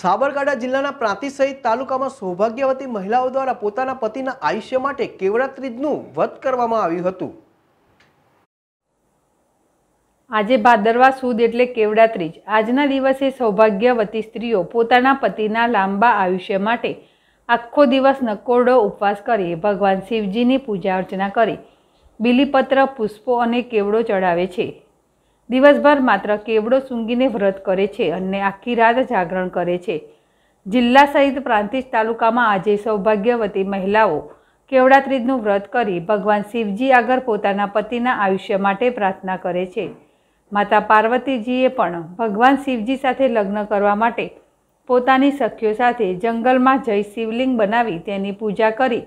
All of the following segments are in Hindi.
साबरकांठा जिल्लाना प्रांतिज सहित तालुकामां सौभाग्यवती महिलाओं द्वारा पोताना पतिना आयुष्य माटे केवड़ात्रीजनुं व्रत करवामां आव्युं हतुं। आजे भादरवा सुद एटले केवड़ात्रीज आजना दिवसे सौभाग्यवती स्त्रीओ पोताना पतिना लांबा आयुष्य माटे आखो दिवस नकोड़ो उपवास करी भगवान शिवजीनी पूजा अर्चना करी बिलीपत्र पुष्पो अने केवड़ो चढ़ावे छे। दिवसभर मात्र केवड़ो सूंघीने व्रत करे छे अने आखी रात जागरण करे छे। जिल्ला सहित प्रांतिज तालुकामां आजे सौभाग्यवती महिलाओं केवड़ात्रीजनुं व्रत करी भगवान शिवजी आगर पोताना पतिना आयुष्य माटे प्रार्थना करे छे। माता पार्वतीजीए पण भगवान शिवजी साथे लग्न करवा माटे पोतानी सखीओ साथे जंगलमां जई शिवलिंग बनावी तेनी पूजा करी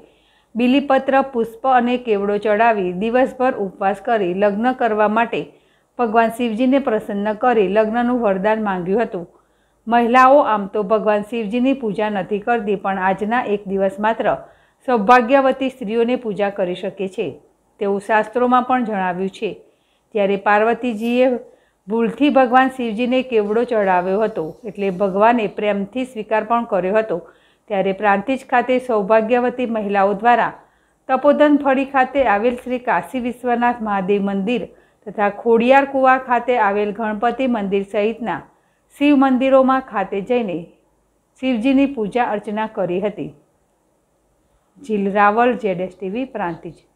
बिलीपत्र पुष्प अने केवड़ो चढ़ावी दिवसभर उपवास करी लग्न करवा माटे भगवान शिवजी ने प्रसन्न करी लग्ननु वरदान मांग्यु हतु। महिलाओं आम तो भगवान शिवजी की पूजा नहीं करती पण आजना एक दिवस मात्र सौभाग्यवती स्त्रीओ ने पूजा करी शके छे तेवुं शास्त्रों में पण जणाव्युं छे। त्यारे पार्वतीजीए भूलथी भगवान शिवजी ने केवड़ो चढ़ाव्यो हतो एटले भगवाने प्रेमथी स्वीकार पण कर्यो हतो। त्यारे प्रांतिज खाते सौभाग्यवती महिलाओं द्वारा तपोधन फळी खाते आवेल श्री काशी विश्वनाथ महादेव मंदिर तथा खोडियार कुवा खाते आवेल गणपति मंदिर सहितना शिव मंदिरों में खाते जईने शिवजीनी पूजा अर्चना करी हती। झील रावल ZSTV प्रांतिज।